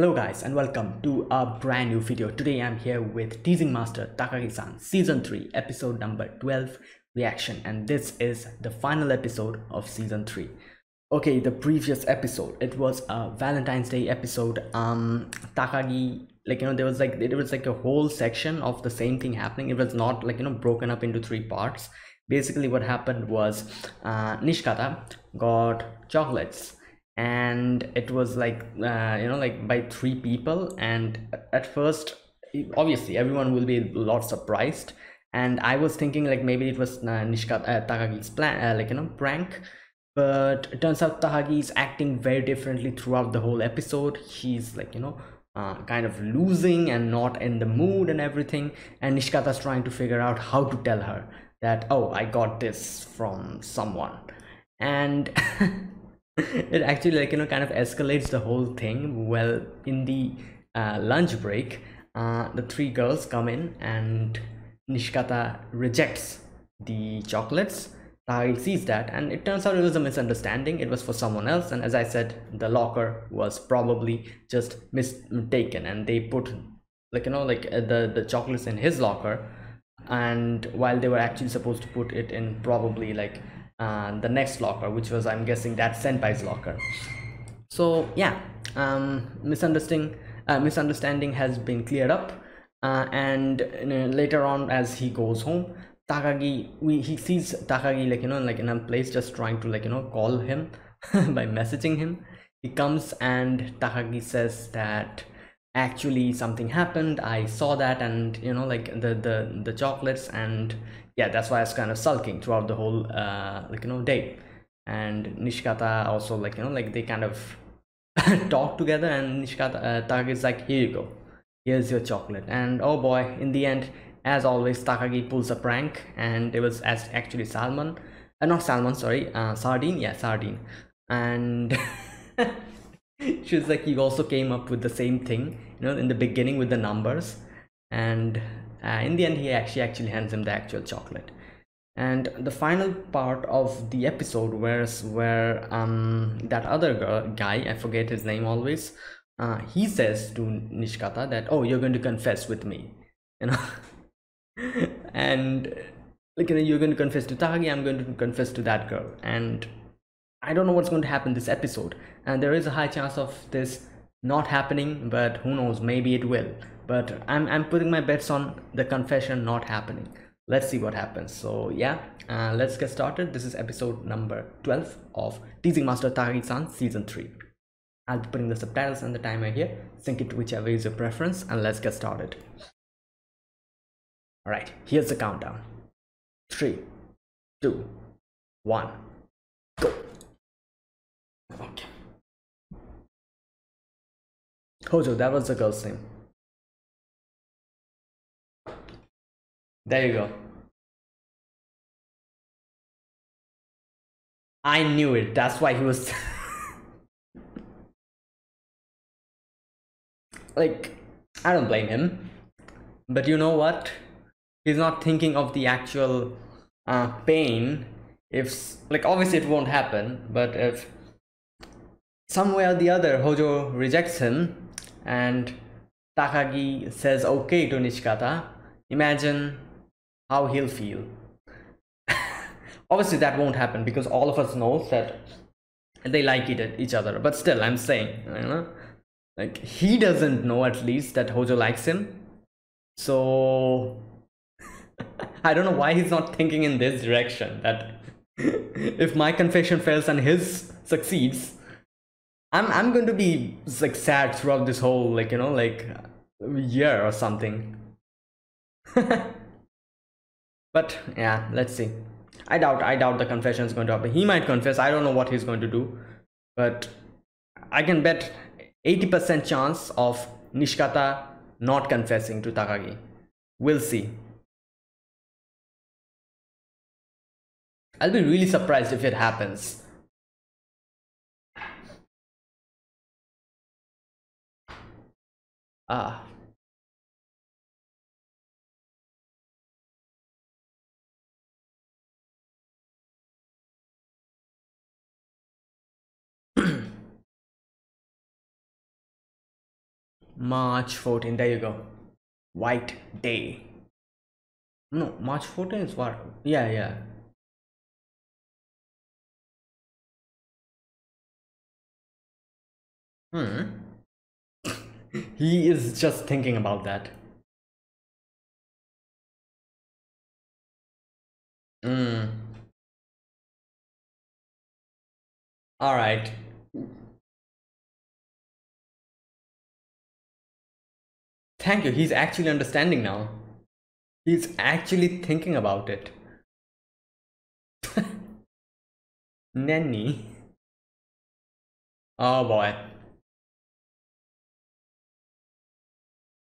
Hello guys and welcome to a brand new video. Today I'm here with Teasing Master Takagi-san Season 3 Episode number 12 reaction, and this is the final episode of Season 3. Okay, the previous episode, it was a Valentine's Day episode. Takagi, there was a whole section of the same thing happening. It was not broken up into three parts. Basically what happened was Nishikata got chocolates, and it was by three people, and at first obviously everyone will be a lot surprised, and I was thinking maybe it was Takagi's plan, prank, but it turns out Takagi is acting very differently throughout the whole episode. He's kind of losing and not in the mood and everything, and Nishikata's trying to figure out how to tell her that, oh, I got this from someone, and it actually kind of escalates the whole thing. Well, in the lunch break, the three girls come in and Nishikata rejects the chocolates. Takagi sees that, and it turns out it was a misunderstanding. It was for someone else, and as I said, the locker was probably just mistaken, and they put the chocolates in his locker, and while they were actually supposed to put it in probably the next locker, which was, I'm guessing, that senpai's locker. So yeah, misunderstanding has been cleared up, and later on as he goes home, he sees Takagi in a place just trying to call him by messaging him. He comes and Takagi says that actually something happened, I saw that, and the chocolates, and yeah, that's why I was kind of sulking throughout the whole day. And Nishikata also they kind of talk together, and Takagi is like, here you go, here's your chocolate. And oh boy, in the end, as always, Takagi pulls a prank, and it was actually salmon, not salmon, sorry, sardine, yeah, sardine. And she was like, he also came up with the same thing in the beginning with the numbers, and in the end he actually hands him the actual chocolate. And the final part of the episode was where that other guy, I forget his name always, he says to Nishikata that, oh, you're going to confess with me, and you're going to confess to Takagi, I'm going to confess to that girl. And I don't know what's going to happen this episode, and there is a high chance of this not happening, but who knows, maybe it will. But I'm putting my bets on the confession not happening. Let's see what happens. So yeah, let's get started. This is episode number 12 of Teasing Master Takagi-san Season 3. I'll be putting the subtitles and the timer here. Sync it to whichever is your preference, and let's get started. Alright, here's the countdown. 3, 2, 1, go! Okay. Hojo, that was the girl's name. There you go. I knew it. That's why he was I don't blame him. But you know what? He's not thinking of the actual pain. If obviously it won't happen, but if somewhere or the other Hojo rejects him and Takagi says okay to Nishikata, imagine how he'll feel. Obviously that won't happen, because all of us know that they like each other, but still I'm saying, he doesn't know at least that Hojo likes him, so I don't know why he's not thinking in this direction, that if my confession fails and his succeeds, I'm going to be sad throughout this whole year or something. But yeah, let's see. I doubt the confession is going to happen. He might confess, I don't know what he's going to do, but I can bet 80% chance of Nishikata not confessing to Takagi. We'll see. I'll be really surprised if it happens. Ah. March 14, there you go. White Day. No, March 14 is what? Yeah. He is just thinking about that. All right. Thank you. He's actually understanding now. He's actually thinking about it. Nanny. Oh boy.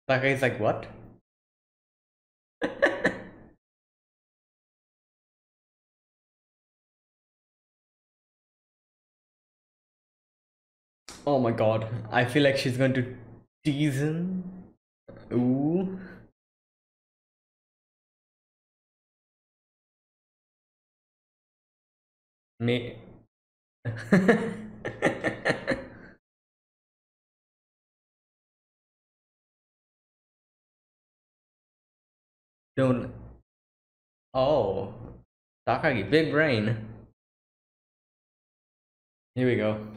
Takagi is like, what? Oh my god, I feel like she's going to tease him. Ooh. May. Don't. Oh, Takagi, big brain. Here we go.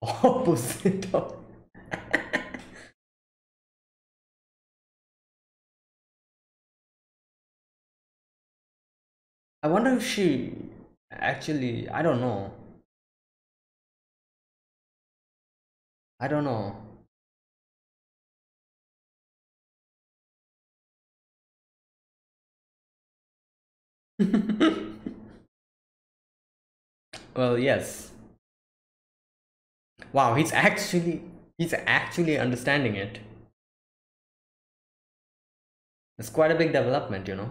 Opposite of I wonder if she actually, I don't know. I don't know. Well, yes. Wow, he's actually understanding it. It's quite a big development, you know.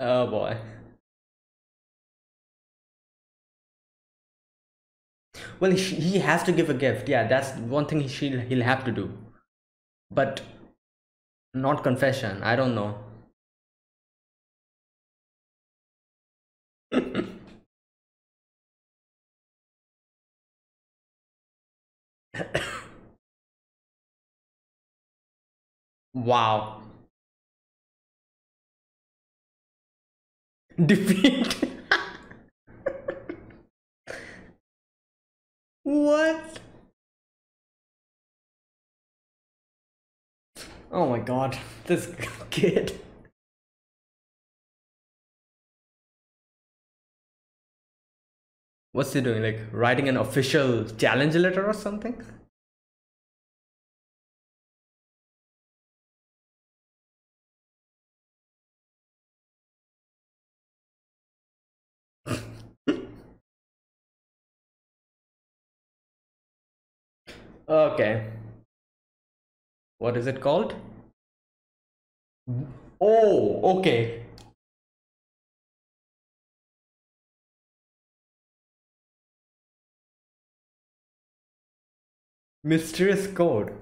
Oh boy. Well, he has to give a gift. Yeah, that's one thing he'll have to do. But not confession. I don't know. Wow. Defeat. What? Oh my god, this kid. What's he doing? Like writing an official challenge letter or something? Okay. What is it called? Oh, okay. Mysterious code.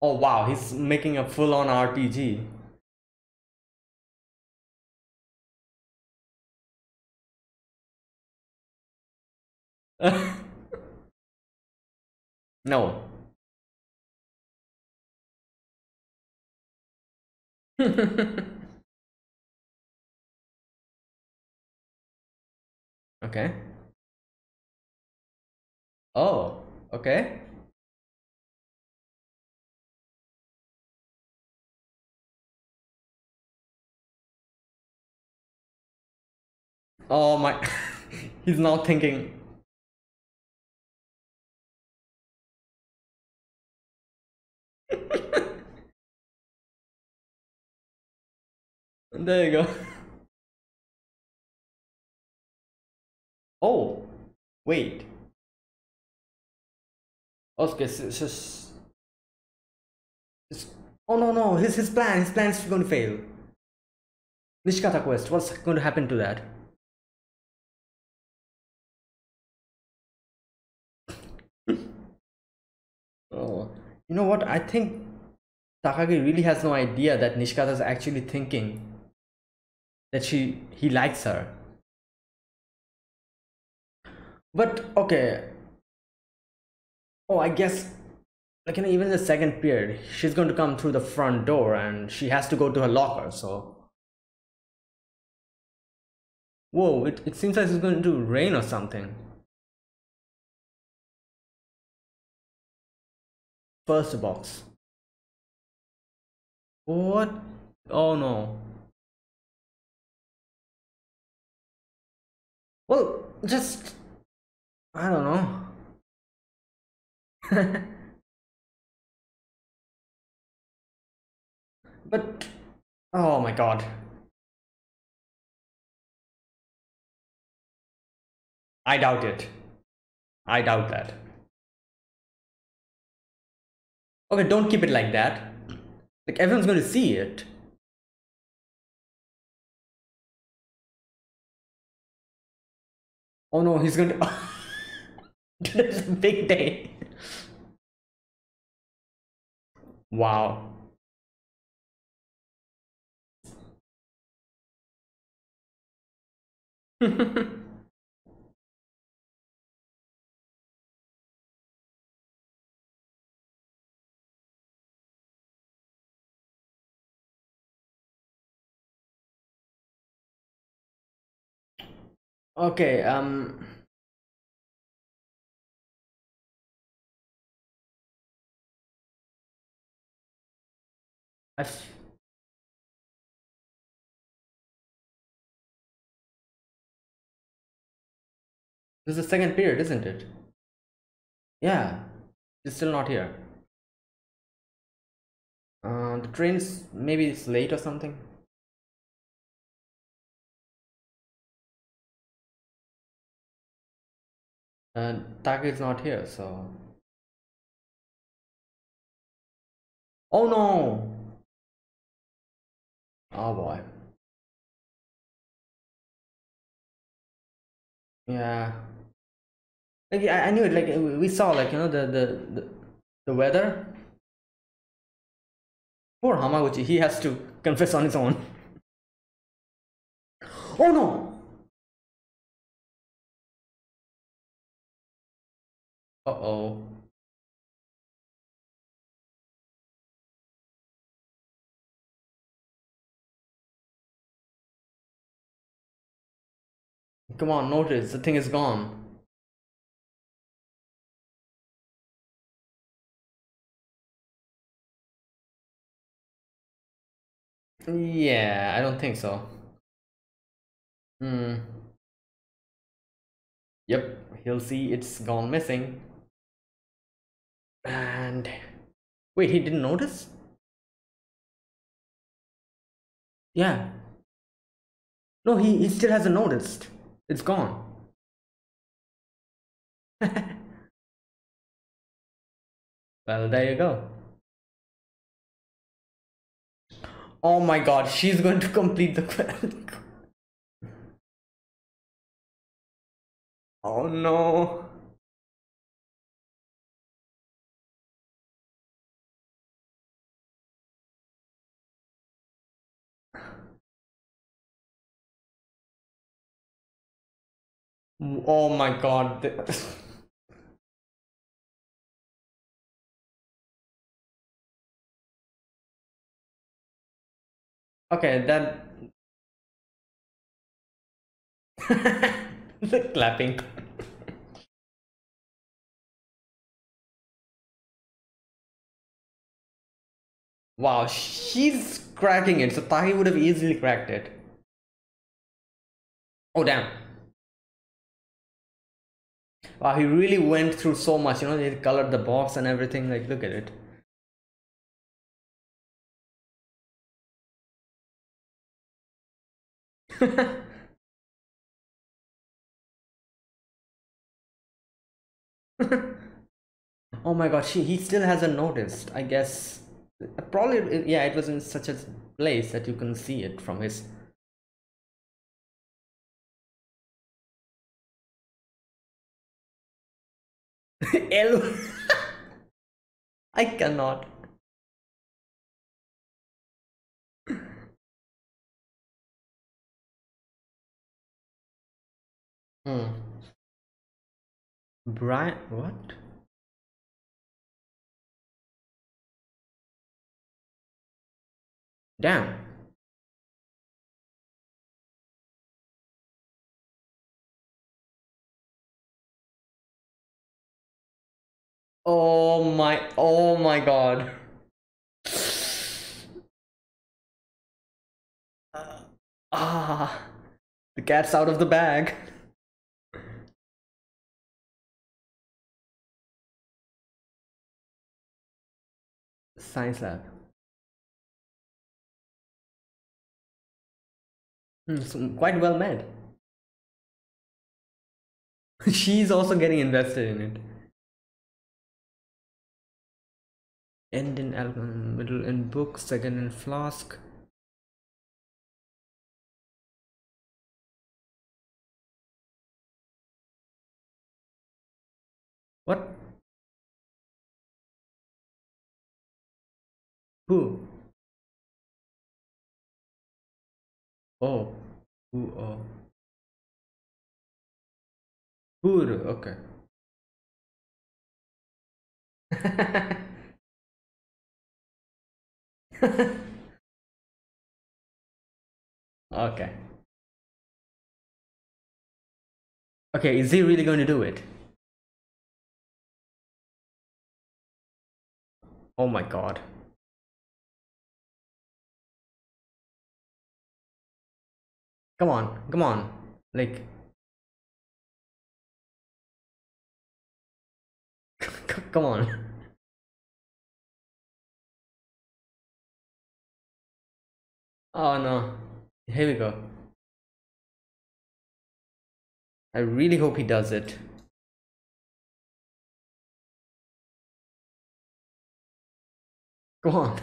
Oh wow, he's making a full-on RPG. No. Okay. Oh, okay. Oh my, he's now thinking. There you go. Oh, wait. Okay, so Oh no, his plan is going to fail. Nishikata quest, what's going to happen to that? Oh, you know what? I think Takagi really has no idea that Nishikata is actually thinking that he likes her. But okay. Oh, I guess like even in the second period, she's going to come through the front door and she has to go to her locker, so. Whoa, it seems like it's going to rain or something. First box. What? Oh no. Well, just, I don't know. But, oh my god. I doubt it. I doubt that. Okay, don't keep it like that. Like, everyone's going to see it. Oh no, he's going to... Today's a big day. Wow. Okay, this is the second period, isn't it? Yeah, it's still not here. The train's maybe it's late or something. Takagi is not here, so. Oh no! Oh boy. Yeah. Like, I knew it. Like we saw, like the weather. Poor Hamaguchi. He has to confess on his own. Oh no! Uh-oh. Come on, notice. The thing is gone. Yeah, I don't think so. Yep, he'll see it's gone missing. And wait, he didn't notice? Yeah. No, he still hasn't noticed. It's gone. Well, there you go. Oh my god, she's going to complete the quest. Oh no. Oh my god. Okay, then the clapping. Wow, she's cracking it. So Takagi would have easily cracked it. Oh damn. Wow, he really went through so much, they colored the box and everything, like, look at it. Oh my god, he still hasn't noticed, I guess. Probably, yeah, it was in such a place that you can see it from his L. I cannot. Brian, what? Damn. Oh my God. The cat's out of the bag. Science lab. So quite well made. She's also getting invested in it. End in album, middle in book, second in flask. What? Who? Oh, who? Oh, who? Okay. Okay, is he really going to do it? Oh my God. Come on, come on. Like, come on. Oh no, here we go. I really hope he does it. Go on.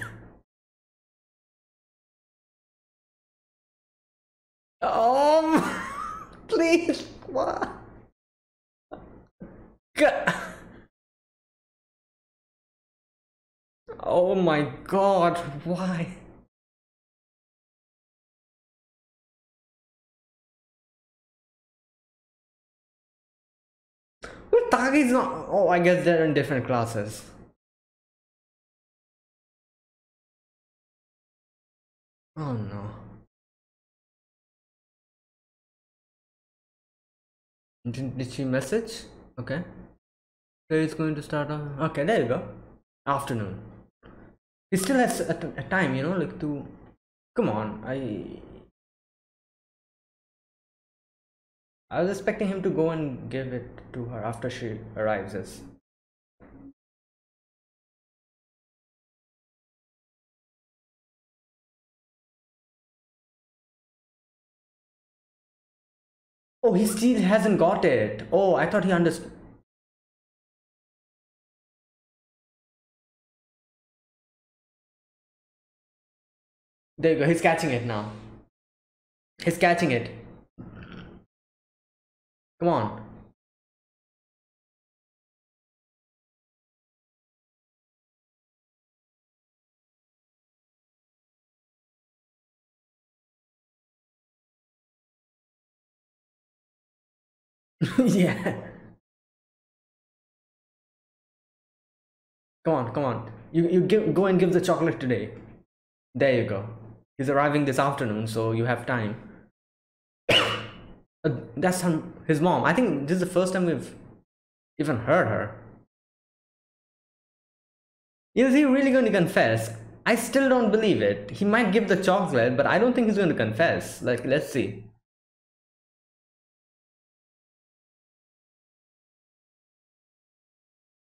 Please, what? God. Oh my God, why? Tagi's not. Oh, I guess they're in different classes. Oh no. Did she message? Okay. So it's going to start on. Okay, there you go. Afternoon. He still has a time, you know, like to. Come on, I was expecting him to go and give it to her after she arrives. Oh, he still hasn't got it. Oh, I thought he understood. There you go. He's catching it now. He's catching it. Come on. Yeah. Come on, come on. Go and give the chocolate today. There you go. He's arriving this afternoon, so you have time. That's his mom. I think this is the first time we've even heard her. Is he really going to confess? I still don't believe it. He might give the chocolate, but I don't think he's going to confess. Like, let's see.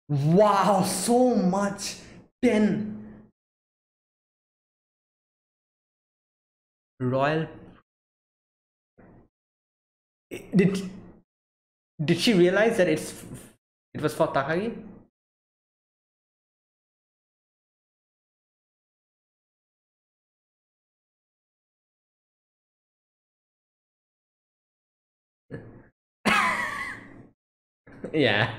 Wow, so much pen. Royal. Did she realize that it was for Takagi? Yeah.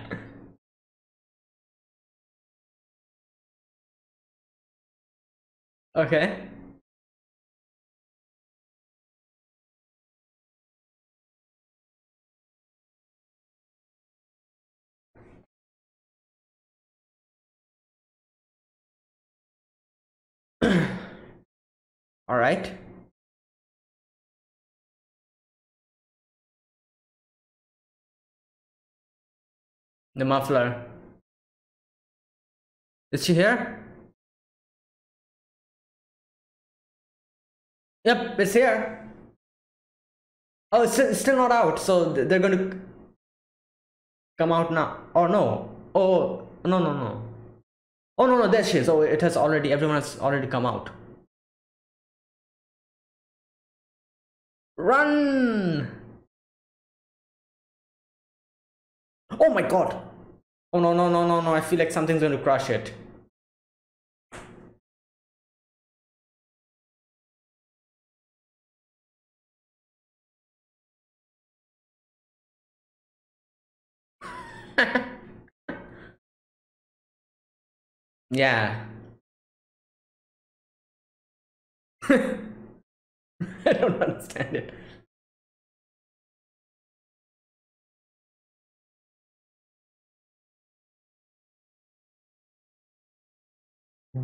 Okay. All right. The muffler. Is she here? Yep, it's here. Oh, it's still not out, so they're going to come out now. Oh no. Oh, no. Oh no, there she is. Oh, it has already, everyone has already come out. Run! Oh my god! Oh no, I feel like something's going to crush it. Yeah. I don't understand it.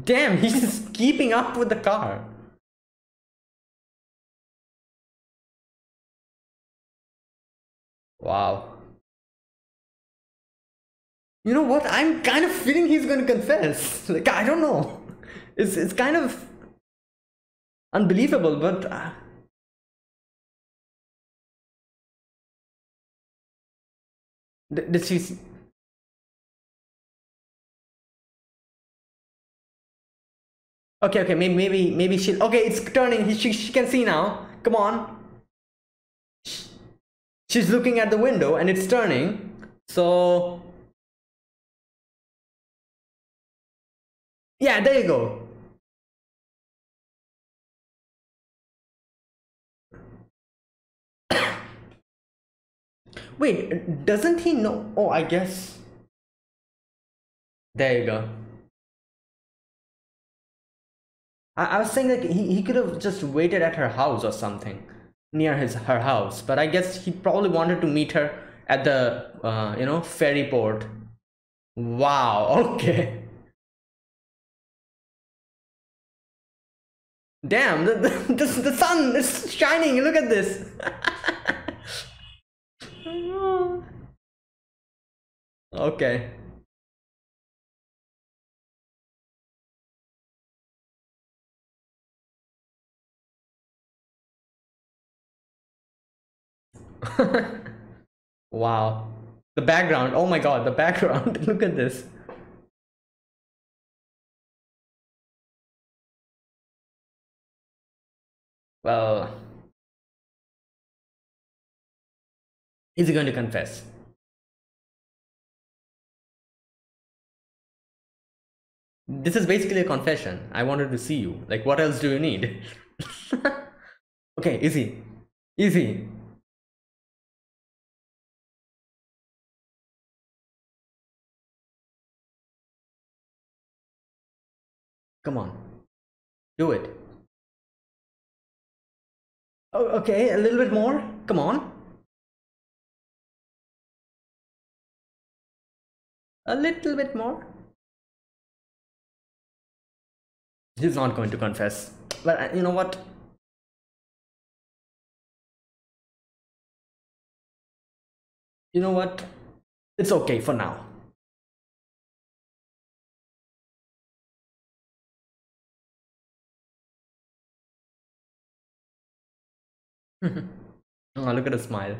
Damn, he's just keeping up with the car. Wow. You know what? I'm kind of feeling he's going to confess. Like, I don't know. It's kind of unbelievable, but did she see? Okay, maybe she'll... Okay, it's turning. She can see now. Come on. She's looking at the window and it's turning. So... Yeah, there you go. Wait, doesn't he know? Oh, I guess. There you go. I was saying that he could have just waited at her house or something, near her house, but I guess he probably wanted to meet her at the ferry port. Wow, okay. Damn, the sun is shining. Look at this. Okay. Wow, the background. Oh my god, the background. Look at this. Well, is he going to confess? This is basically a confession. I wanted to see you. Like, what else do you need? Okay, easy. Easy. Come on, do it. Oh, okay, a little bit more. Come on. A little bit more. He's not going to confess. But you know what? You know what? It's okay for now. Oh, look at her smile.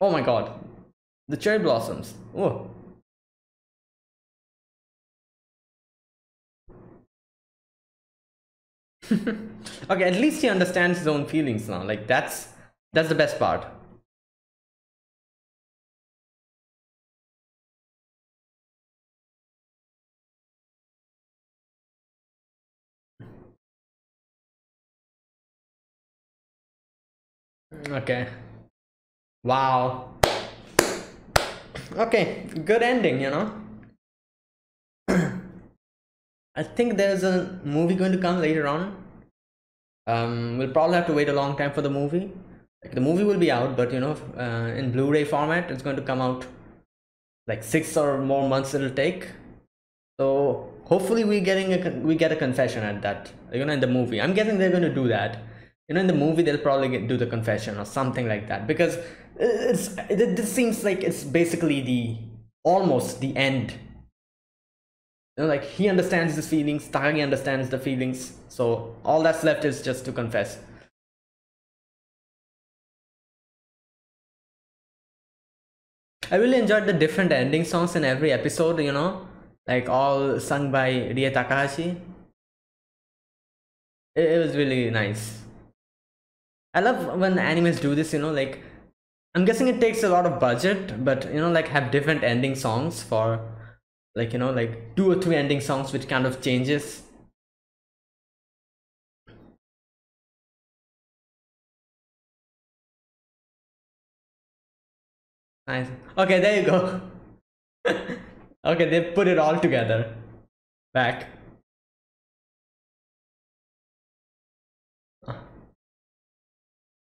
Oh my god, the cherry blossoms. Whoa. Okay, at least he understands his own feelings now. Like, that's the best part. Okay. Wow. Okay, good ending, you know. I think there's a movie going to come later on. We'll probably have to wait a long time for the movie. Like, the movie will be out, but you know, in Blu-ray format, it's going to come out like 6 or more months it'll take. So hopefully we get a confession at that, you know, in the movie. I'm guessing they're going to do that. You know, in the movie they'll probably do the confession or something like that, because this seems like it's basically almost the end. You know, like, he understands his feelings, Takagi understands the feelings, so all that's left is just to confess. I really enjoyed the different ending songs in every episode, you know, like all sung by Rie Takahashi. It was really nice. I love when animes do this, you know, like, I'm guessing it takes a lot of budget, but, you know, like, have different ending songs for, like, you know, like 2 or 3 ending songs which kind of changes. Nice. Okay, there you go. Okay, they put it all together. Back.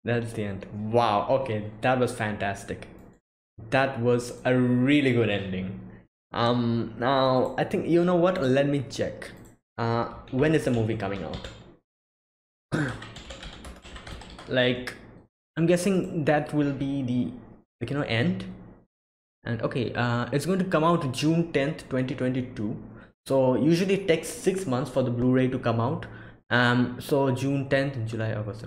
That's the end. Wow, okay, that was fantastic. That was a really good ending. Now I think, you know what, let me check. When is the movie coming out? Like, I'm guessing that will be the, like, you know, end. And okay, it's going to come out June 10th, 2022. So usually it takes 6 months for the Blu-ray to come out. So June 10th and July, August.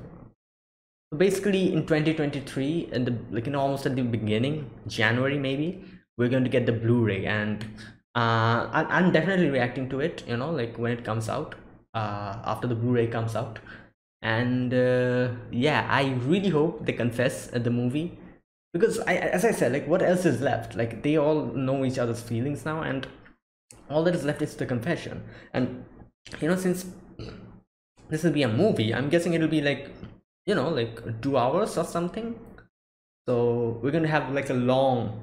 Basically in 2023, and the, like, you know, almost at the beginning, January maybe, we're going to get the Blu-ray, and I'm definitely reacting to it, you know, like when it comes out, after the Blu-ray comes out. And yeah, I really hope they confess at the movie, because as I said, like, what else is left? Like, they all know each other's feelings now, and all that is left is the confession. And you know, since this will be a movie, I'm guessing it'll be like, you know, like 2 hours or something, so we're gonna have like a long,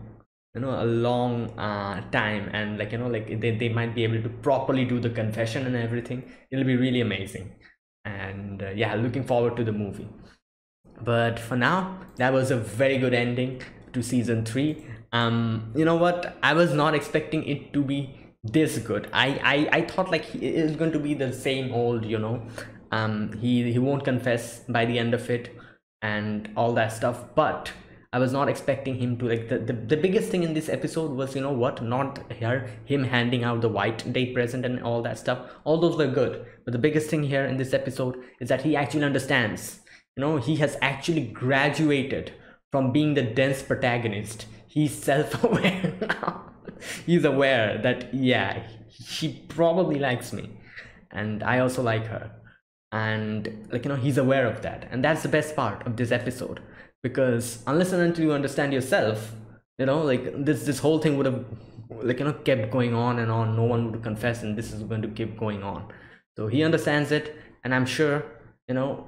you know, a long time, and like, you know, like they might be able to properly do the confession and everything. It'll be really amazing. And yeah, looking forward to the movie. But for now, that was a very good ending to season 3. You know what, I was not expecting it to be this good. I thought like it's going to be the same old, you know, he won't confess by the end of it and all that stuff. But I was not expecting him to, like, the biggest thing in this episode was, you know what, not him handing out the white day present and all that stuff. All those were good, but the biggest thing here in this episode is that he actually understands. You know, he has actually graduated from being the dense protagonist. He's self-aware now. He's aware that, yeah, she probably likes me and I also like her. And, like, you know, he's aware of that, and that's the best part of this episode, because unless and until you understand yourself, you know, like this whole thing would have, like, you know, kept going on and on. No one would confess, and this is going to keep going on. So he understands it, and I'm sure, you know,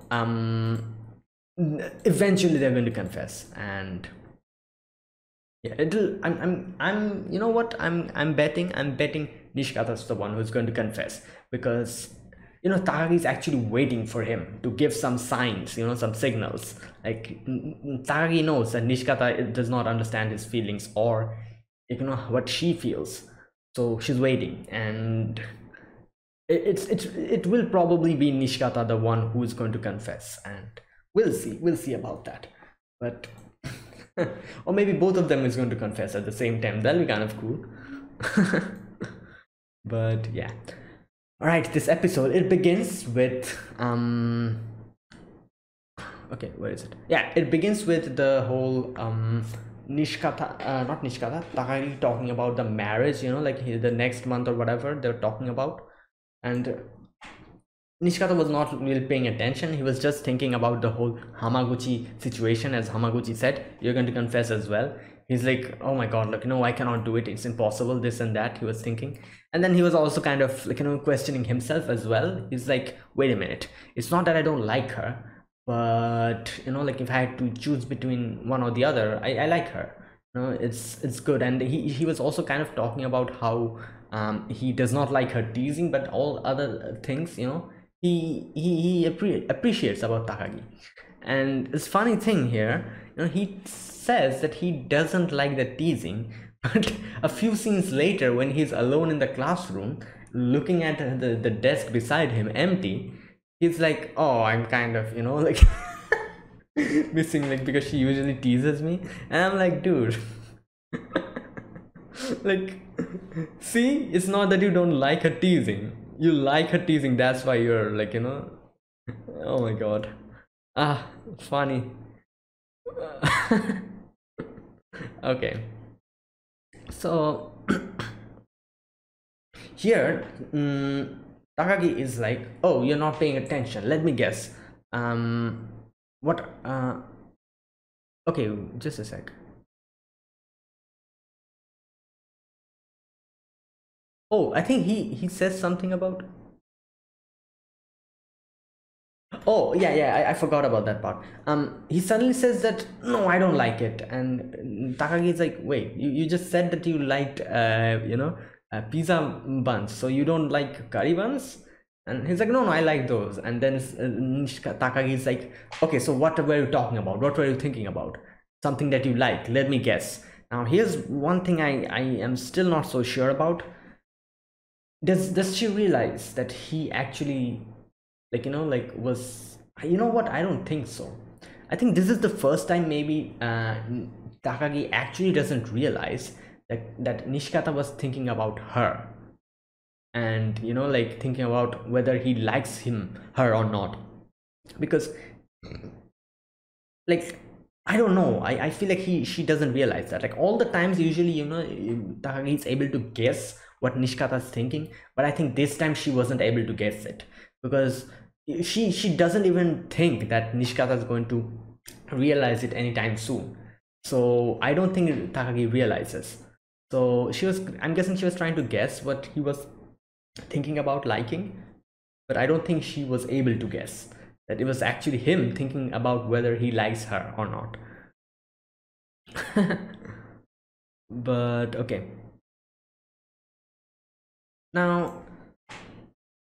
eventually they're going to confess. And yeah, it'll, you know what, I'm betting Nishikata's the one who's going to confess, because, you know, Takagi is actually waiting for him to give some signs, you know, some signals. Like, Takagi knows that Nishikata does not understand his feelings, or, you know, what she feels. So she's waiting, and it will probably be Nishikata the one who is going to confess, and we'll see about that. But or maybe both of them is going to confess at the same time. That'll be kind of cool. But yeah. Alright, this episode, it begins with, okay, where is it? Yeah, it begins with the whole, Takagi talking about the marriage, you know, like the next month or whatever they're talking about. And Nishikata was not really paying attention. He was just thinking about the whole Hamaguchi situation. As Hamaguchi said, you're going to confess as well. He's like, oh my god, like, no, I cannot do it, it's impossible, this and that, he was thinking. And then he was also kind of, like, you know, questioning himself as well. He's like, wait a minute, it's not that I don't like her, But like if I had to choose between one or the other, I like her. It's good. And he was also kind of talking about how he does not like her teasing, but all other things he appreciates about Takagi. And this funny thing here, he says that he doesn't like the teasing, but a few scenes later, when he's alone in the classroom looking at the desk beside him empty, he's like, oh, I'm kind of like missing, like, because she usually teases me. And I'm like, dude, like, see, it's not that you don't like her teasing, you like her teasing, that's why you're like, oh my god, ah, funny. Okay, so here Takagi is like, oh, you're not paying attention, let me guess, what, okay, just a sec. Oh, I think he says something about, oh yeah, I forgot about that part. He suddenly says that, no, I don't like it. And Takagi is like, wait, you just said that you liked pizza buns, so you don't like curry buns? And he's like, no, I like those. And then Takagi is like, okay, so what were you talking about? What were you thinking about? Something that you like, let me guess. Now here's one thing I am still not so sure about. Does she realize that he actually, like, was, what, I don't think so. I think this is the first time maybe Takagi actually doesn't realize that Nishikata was thinking about her. And like thinking about whether he likes her or not, because like I don't know, I feel like she doesn't realize that, like, all the times usually Takagi is able to guess what Nishikata is thinking, but I think this time she wasn't able to guess it, because she doesn't even think that Nishikata is going to realize it anytime soon. So I don't think Takagi realizes. So I'm guessing she was trying to guess what he was thinking about liking, but I don't think she was able to guess that it was actually him thinking about whether he likes her or not. But okay, now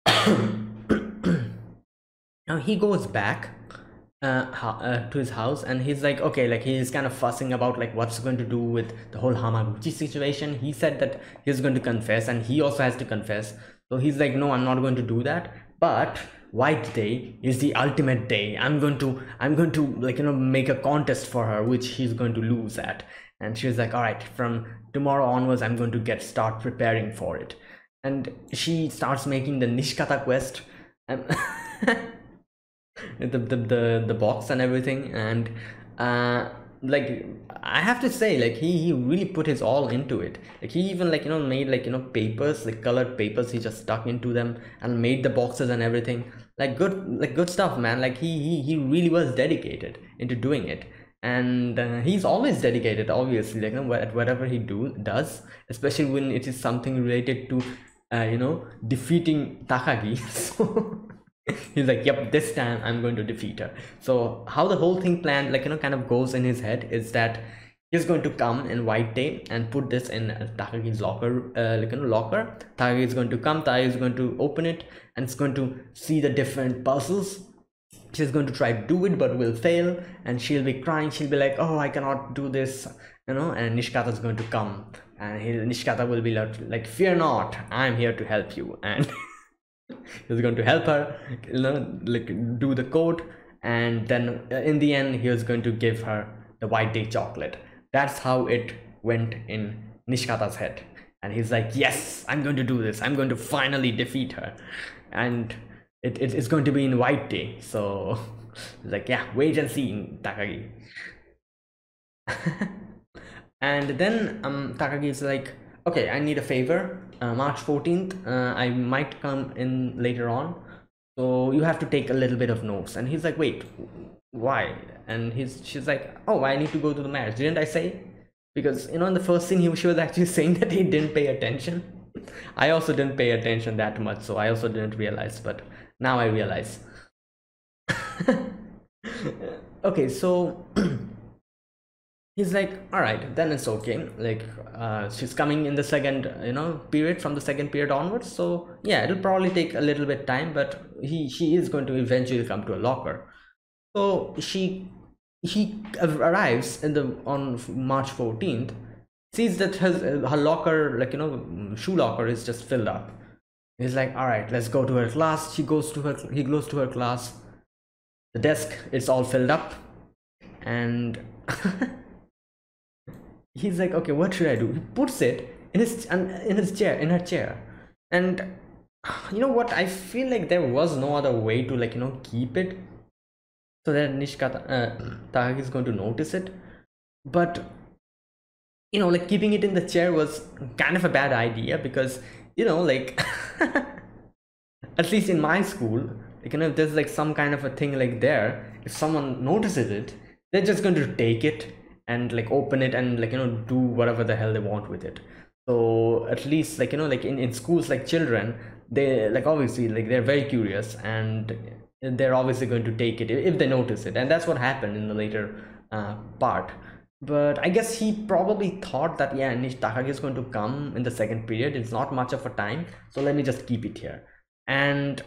now he goes back to his house, and he's like, okay, like he's kind of fussing about like what's going to do with the whole Hamaguchi situation. He said that he's going to confess, and he also has to confess. So he's like, no, I'm not going to do that, but White Day is the ultimate day. I'm going to like make a contest for her, which she's going to lose at. And she's like, all right, from tomorrow onwards I'm going to start preparing for it. And she starts making the Nishikata quest, and the box and everything. And like I have to say, like he really put his all into it. Like he even like made like papers, like colored papers, he just stuck into them and made the boxes and everything. Like good stuff, man. Like he really was dedicated into doing it. And he's always dedicated, obviously, like at whatever he does, especially when it is something related to defeating Takagi. So he's like, yep, this time I'm going to defeat her. So how the whole thing planned, like kind of goes in his head, is that he's going to come in White Day and put this in Takagi's locker, locker. Takagi is going to come, Takagi is going to open it, and it's going to see the different puzzles. She's going to try to do it, but will fail, and she'll be crying, she'll be like, oh, I cannot do this, and Nishikata is going to come, and Nishikata will be like, fear not, I'm here to help you. And he's going to help her like do the code, and then in the end he was going to give her the White Day chocolate. That's how it went in Nishikata's head, and he's like, yes, I'm going to do this, I'm going to finally defeat her, and it's going to be in White Day. So he's like, yeah, wait and see, Takagi. And then Takagi is like, okay, I need a favor. March 14th, I might come in later on, so you have to take a little bit of notes. And he's like, wait, why? And she's like, oh, I need to go to the marriage, didn't I say? Because in the first scene she was actually saying that he didn't pay attention. I also didn't pay attention that much, so I also didn't realize, but now I realize. Okay, so he's like, all right, then it's okay. Like, she's coming in the second, period, from the second period onwards. So yeah, it'll probably take a little bit time, but she is going to eventually come to a locker. So he arrives on March 14th, sees that her locker, shoe locker is just filled up. He's like, all right, let's go to her class. He goes to her class. The desk is all filled up, and he's like, okay, what should I do? He puts it in her chair, and you know what? I feel like there was no other way to keep it, so that Nishikata Takagi is going to notice it. But keeping it in the chair was kind of a bad idea, because at least in my school, if there's some kind of a thing there, if someone notices it, they're just going to take it and open it and do whatever the hell they want with it. So at least in schools, children, they obviously they're very curious, and they're obviously going to take it if they notice it, and that's what happened in the later part. But I guess he probably thought that, yeah, Takagi is going to come in the second period. It's not much of a time, so let me just keep it here. And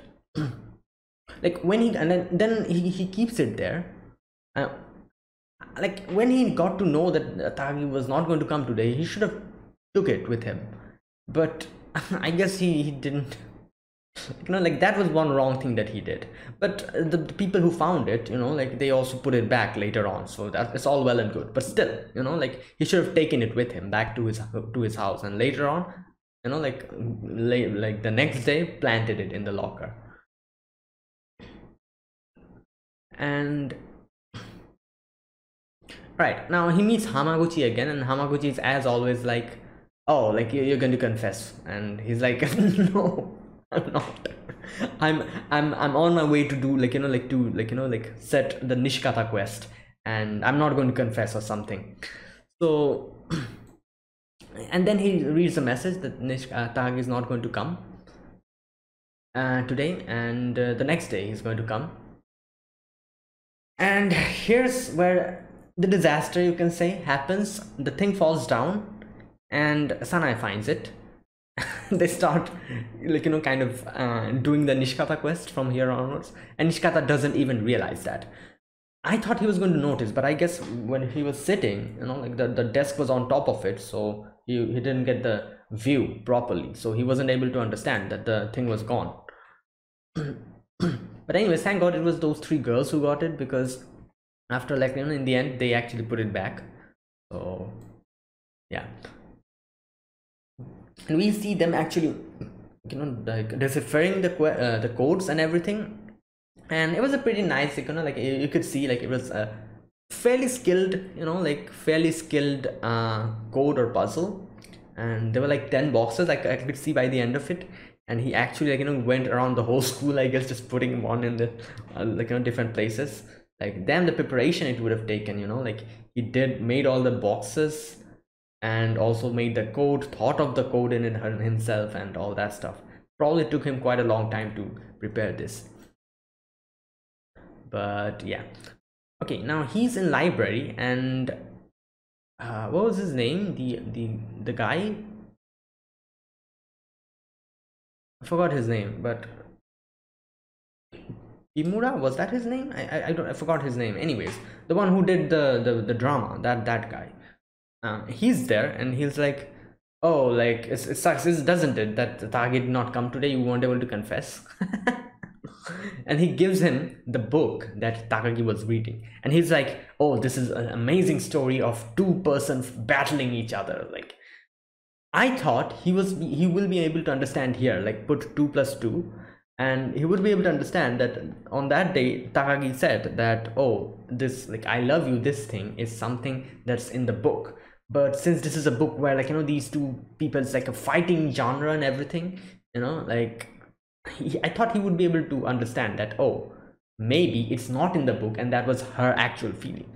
then he keeps it there. When he got to know that Takagi was not going to come today, he should have took it with him. But I guess he didn't. That was one wrong thing that he did. But the people who found it, they also put it back later on. So that it's all well and good. But still, he should have taken it with him back to his house, and later on, the next day, planted it in the locker. And right now he meets Hamaguchi again, and Hamaguchi is, as always, like, oh, you're going to confess, and he's like, no, I'm not. I'm on my way to do set the Nishikata quest, and I'm not going to confess or something. So, and then he reads a message that Takagi is not going to come today, and the next day he's going to come. And here's where the disaster, you can say, happens. The thing falls down, and Sanae finds it. They start doing the Nishikata quest from here onwards, and Nishikata doesn't even realize that. I thought he was going to notice, but I guess when he was sitting, the desk was on top of it, so he didn't get the view properly, so he wasn't able to understand that the thing was gone. But anyways, thank God it was those three girls who got it, because after in the end, they actually put it back. So yeah, and we see them actually deciphering the codes and everything, and it was a pretty nice, you could see it was a fairly skilled code or puzzle, and there were 10 boxes, I could see by the end of it. And he actually went around the whole school, I guess, just putting one in the different places. Damn, the preparation it would have taken, he made all the boxes, and also made the code, thought of the code in it himself, and all that stuff. Probably took him quite a long time to prepare this. But yeah, okay. Now he's in library, and what was his name? The guy. I forgot his name, but Imura, was that his name? I forgot his name. Anyways, the one who did the drama, that guy, he's there, and he's like, oh, it sucks, doesn't it, that Takagi did not come today, you weren't able to confess. And he gives him the book that Takagi was reading, and he's like, oh, this is an amazing story of two persons battling each other. I thought he will be able to understand here, put 2 plus 2, and he would be able to understand that on that day Takagi said that, oh, this I love you, this thing is something that's in the book. But since this is a book where these two people, it's a fighting genre and everything, I thought he would be able to understand that, oh, maybe it's not in the book, and that was her actual feeling.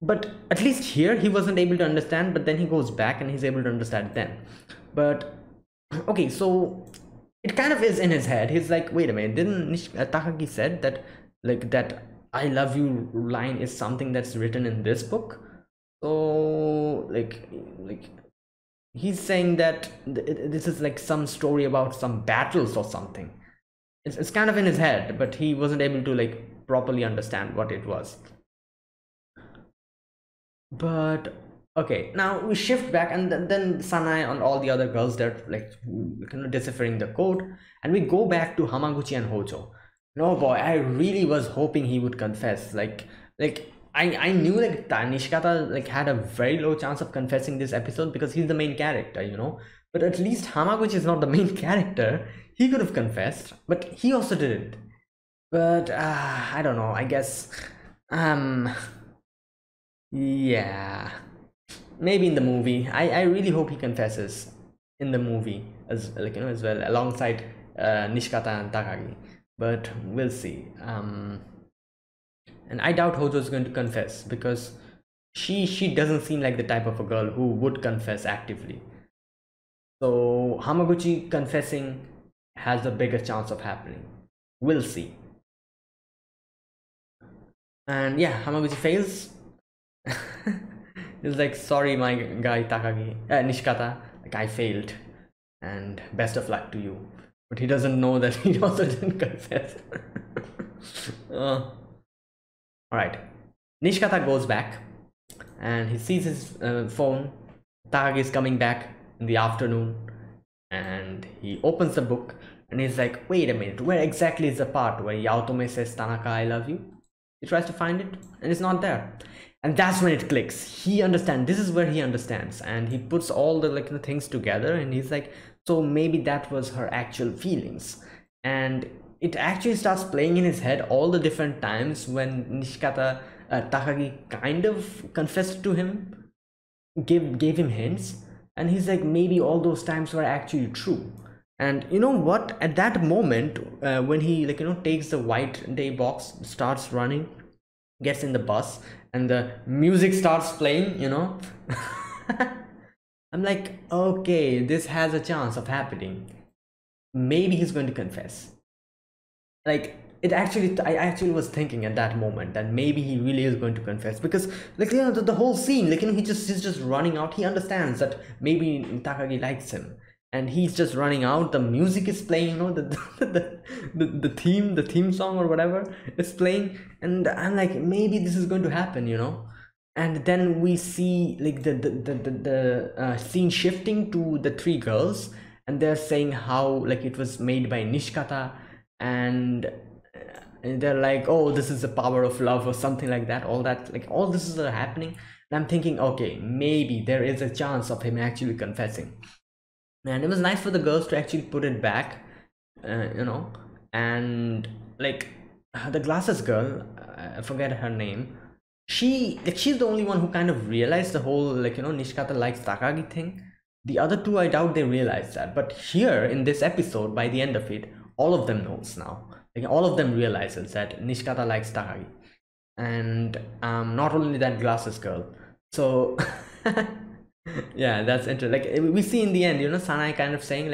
But at least here he wasn't able to understand, but then he goes back and he's able to understand then. But okay, so it kind of is in his head. He's like, wait a minute, didn't Takagi said that I love you line is something that's written in this book. So like he's saying that this is like some story about some battles or something. It's kind of in his head, but he wasn't able to like properly understand what it was. But okay, now we shift back, and then Sanae and all the other girls, they're like deciphering the code, and we go back to Hamaguchi and Hojo. No boy, I really was hoping he would confess. I knew like Nishikata had a very low chance of confessing this episode because he's the main character, you know. But at least Hamaguchi is not the main character. He could have confessed, but he also didn't. But I don't know, I guess yeah, maybe in the movie. I really hope he confesses in the movie as as well, alongside Nishikata and Takagi. But we'll see. And I doubt Hojo is going to confess, because she doesn't seem like the type of a girl who would confess actively. So Hamaguchi confessing has a bigger chance of happening. We'll see. And yeah, Hamaguchi fails. He's like, sorry my guy Takagi, Nishikata, like I failed, and best of luck to you. But he doesn't know that he also didn't confess. Alright, Nishikata goes back and he sees his phone. Takagi is coming back in the afternoon, and he opens the book and he's like, wait a minute, where exactly is the part where Yaotome says, Tanaka, I love you? He tries to find it and it's not there. And that's when it clicks. He understands. This is where he understands, and he puts all the things together, and he's like, so maybe that was her actual feelings. And it actually starts playing in his head all the different times when Nishikata, Takagi kind of confessed to him, gave him hints, and he's like, maybe all those times were actually true. And you know what, at that moment when he takes the white day box, starts running, gets in the bus, and the music starts playing, you know, I'm like, okay, this has a chance of happening. Maybe he's going to confess. I actually was thinking at that moment that maybe he really is going to confess, because the whole scene, he's just running out. He understands that maybe Takagi likes him, and he's just running out. The music is playing, the theme song or whatever is playing, and I'm like, maybe this is going to happen, you know. And then we see the scene shifting to the three girls, and they're saying how it was made by Nishikata, and they're like, oh, this is the power of love or something like that. All this is happening, and I'm thinking, okay, maybe there is a chance of him actually confessing. And it was nice for the girls to actually put it back, you know. And the glasses girl, I forget her name, she's the only one who kind of realized the whole Nishikata likes Takagi thing. The other two, I doubt they realized that, but here in this episode, by the end of it, all of them knows now. All of them realizes that Nishikata likes Takagi, and not only that, glasses girl. So yeah, that's interesting. We see in the end, Sanae kind of saying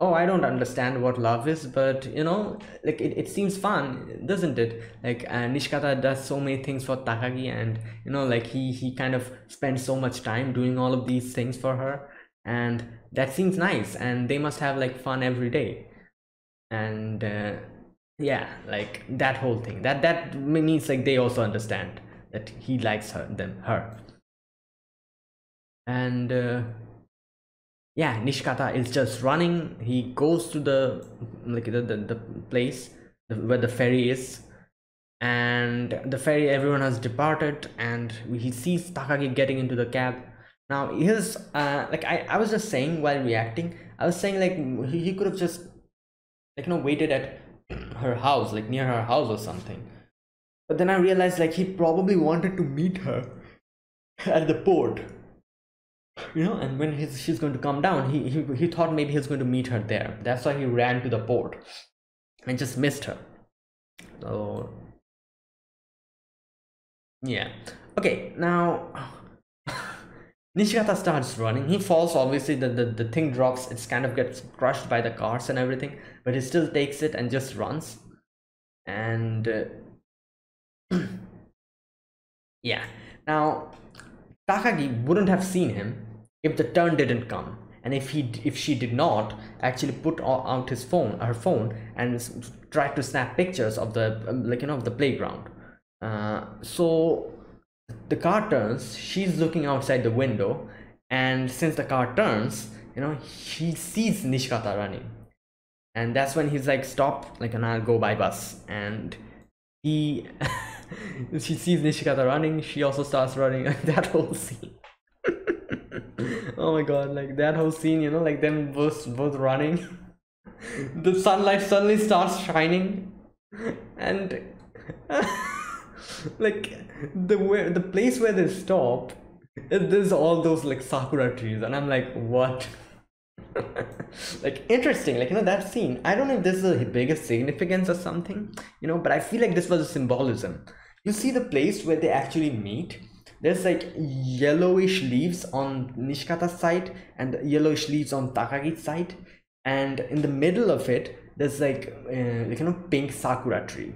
oh, I don't understand what love is, but it seems fun, doesn't it? Nishikata does so many things for Takagi, and he kind of spends so much time doing all of these things for her, and that seems nice, and they must have fun every day. And yeah, that whole thing, that means they also understand that he likes her. And yeah, Nishikata is just running. He goes to the place where the ferry is, and the ferry, everyone has departed, and he sees Takagi getting into the cab. Now here's I was just saying while reacting, I was saying he could have just waited at her house, near her house or something. But then I realized he probably wanted to meet her at the port, and when she's going to come down, he thought maybe he's going to meet her there. That's why he ran to the port and just missed her. So yeah, okay, now Nishikata starts running. He falls, obviously, the thing drops. It kind of gets crushed by the cars and everything, but he still takes it and just runs. And Yeah. Now, Takagi wouldn't have seen him if the turn didn't come, and if she did not actually put out his phone, her phone, and try to snap pictures of the of the playground. So the car turns. She's looking outside the window, and since the car turns, he sees Nishikata running, and that's when he's like, "Stop! And I'll go by bus." And he, she sees Nishikata running. She also starts running. That whole scene. Oh my god, that whole scene, them both running. The sunlight suddenly starts shining, and the place where they stop, there's all those sakura trees, and I'm like, what? Interesting, that scene, I don't know if this is the biggest significance or something, but I feel like this was a symbolism. You see the place where they actually meet. There's yellowish leaves on Nishikata's side and yellowish leaves on Takagi's side, and in the middle of it there's pink sakura tree.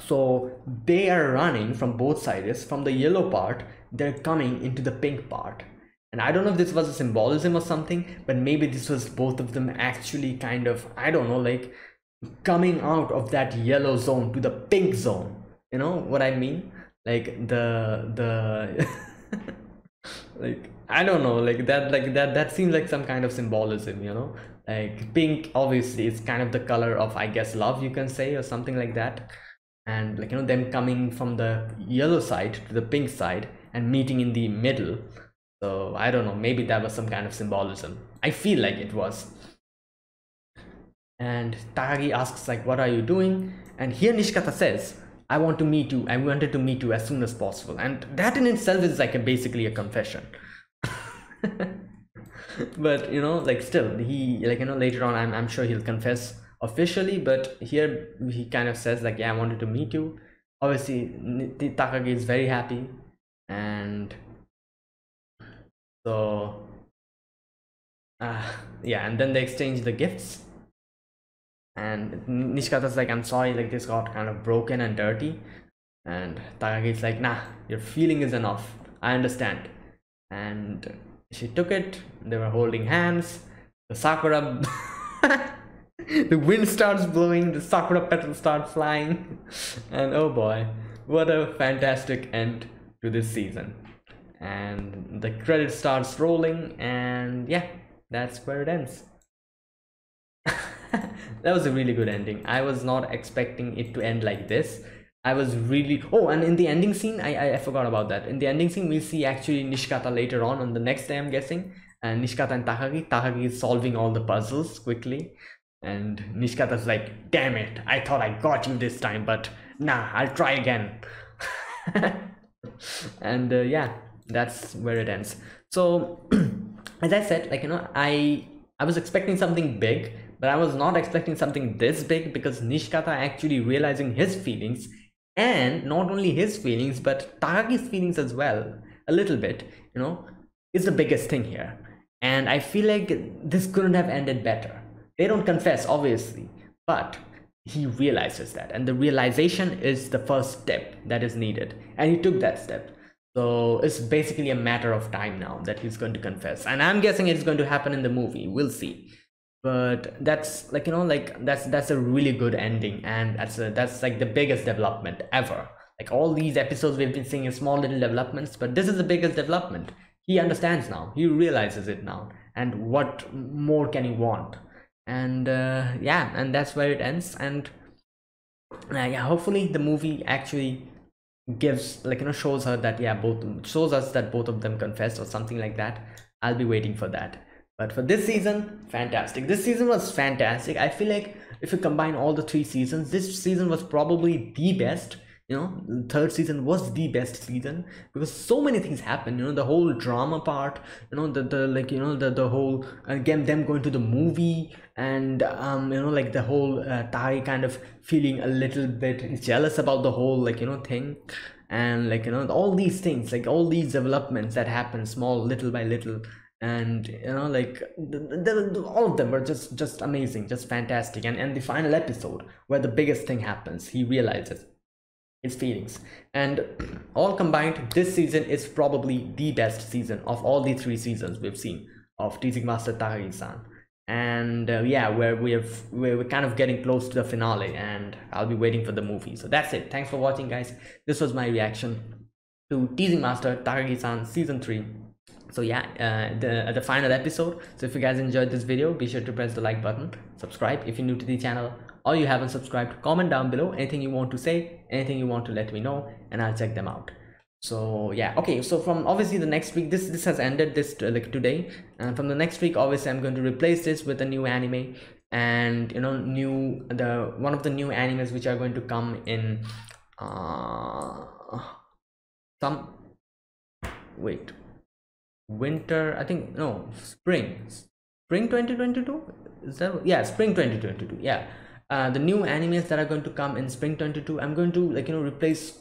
So they are running from both sides. From the yellow part, they're coming into the pink part, and I don't know if this was a symbolism or something, but maybe this was both of them actually coming out of that yellow zone to the pink zone. You know what I mean? I don't know, that seems like some kind of symbolism, pink obviously is kind of the color of, I guess, love, you can say, or something like that. And them coming from the yellow side to the pink side and meeting in the middle. So I don't know, maybe that was some kind of symbolism. I feel like it was. And Takagi asks, "What are you doing?" And here Nishikata says, "I want to meet you. I wanted to meet you as soon as possible." And that in itself is basically a confession. But still, he later on, I'm sure he'll confess officially. But here he kind of says "Yeah, I wanted to meet you." Obviously, Takagi is very happy, and so yeah. And then they exchange the gifts. And Nishikata's "I'm sorry, this got kind of broken and dirty." And Takagi's "Nah, your feeling is enough. I understand." And she took it. They were holding hands. The sakura, the wind starts blowing. The sakura petals start flying. And oh boy, what a fantastic end to this season. And the credit starts rolling. And yeah, that's where it ends. That was a really good ending. I was not expecting it to end like this. I was really... Oh, and in the ending scene, I forgot about that. In the ending scene, we see actually Nishikata later on the next day, I'm guessing. And Nishikata and Takagi. Takagi is solving all the puzzles quickly. And Nishikata's "Damn it, I thought I got you this time, but nah, I'll try again." And yeah, that's where it ends. So, as I said, I was expecting something big. But I was not expecting something this big, because Nishikata actually realizing his feelings, and not only his feelings but Takagi's feelings as well, a little bit, is the biggest thing here. And I feel like this couldn't have ended better. They don't confess, obviously, but he realizes that, and the realization is the first step that is needed, and he took that step. So it's basically a matter of time now that he's going to confess, and I'm guessing it's going to happen in the movie. We'll see. But that's that's a really good ending, and that's the biggest development ever. All these episodes we've been seeing small little developments, but this is the biggest development. He understands now, he realizes it now, and what more can he want? And yeah, and that's where it ends. And yeah, hopefully the movie actually gives shows her that, yeah, both shows us that both of them confessed or something like that. I'll be waiting for that. But for this season, fantastic. This season was fantastic. I feel like if you combine all the three seasons, this season was probably the best. The third season was the best season, because so many things happened. The whole drama part, the whole, again, them going to the movie, and the whole Takagi kind of feeling a little bit jealous about the whole thing. And all these things, all these developments that happen small, little by little. And all of them were just amazing, just fantastic. And the final episode where the biggest thing happens, he realizes his feelings. And all combined, this season is probably the best season of all the three seasons we've seen of Teaching Master Takagi-san. And yeah, we're kind of getting close to the finale, and I'll be waiting for the movie. So that's it. Thanks for watching, guys. This was my reaction to Teaching Master Takagi-san Season 3. So yeah, the final episode. So if you guys enjoyed this video, be sure to press the like button, subscribe if you're new to the channel, or you haven't subscribed. Comment down below anything you want to say, anything you want to let me know, and I'll check them out. So yeah, okay, so from obviously the next week, this has ended this like today, and from the next week obviously I'm going to replace this with a new anime, and you know, one of the new animes which are going to come in spring 2022. Is that, yeah, spring 2022, yeah. The new animes that are going to come in spring 2022, I'm going to, like, you know, replace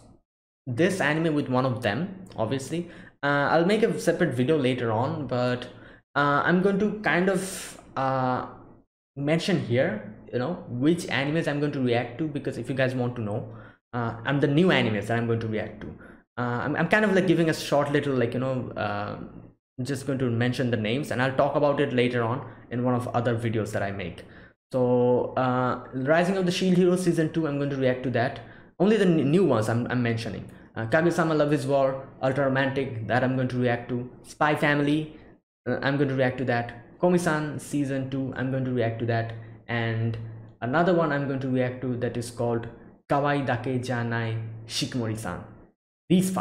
this anime with one of them. Obviously I'll make a separate video later on, but I'm going to kind of mention here, you know, which animes I'm going to react to, because if you guys want to know, the new animes that I'm going to react to, I'm kind of like giving a short little, like, you know, just going to mention the names, and I'll talk about it later on in one of other videos that I make. So Rising of the Shield Hero Season 2, I'm going to react to that. Only the new ones I'm mentioning. Kaguya-sama Love is War, Ultra Romantic, that I'm going to react to. Spy Family, I'm going to react to that. Komi-san Season 2, I'm going to react to that. And another one I'm going to react to that is called Kawaii Dake Janai Shikimori-san. These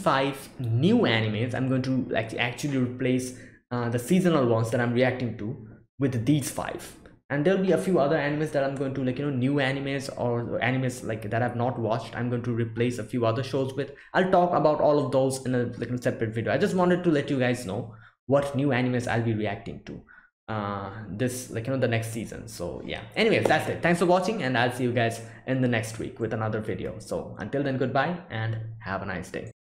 five new animes I'm going to actually replace the seasonal ones that I'm reacting to with these five. And there'll be a few other animes that I'm going to, like, you know, new animes or animes like that I've not watched, I'm going to replace a few other shows with. I'll talk about all of those in a, like, a separate video. I just wanted to let you guys know what new animes I'll be reacting to this, like, you know, the next season. So yeah, anyways, that's it. Thanks for watching, and I'll see you guys in the next week with another video. So until then, goodbye and have a nice day.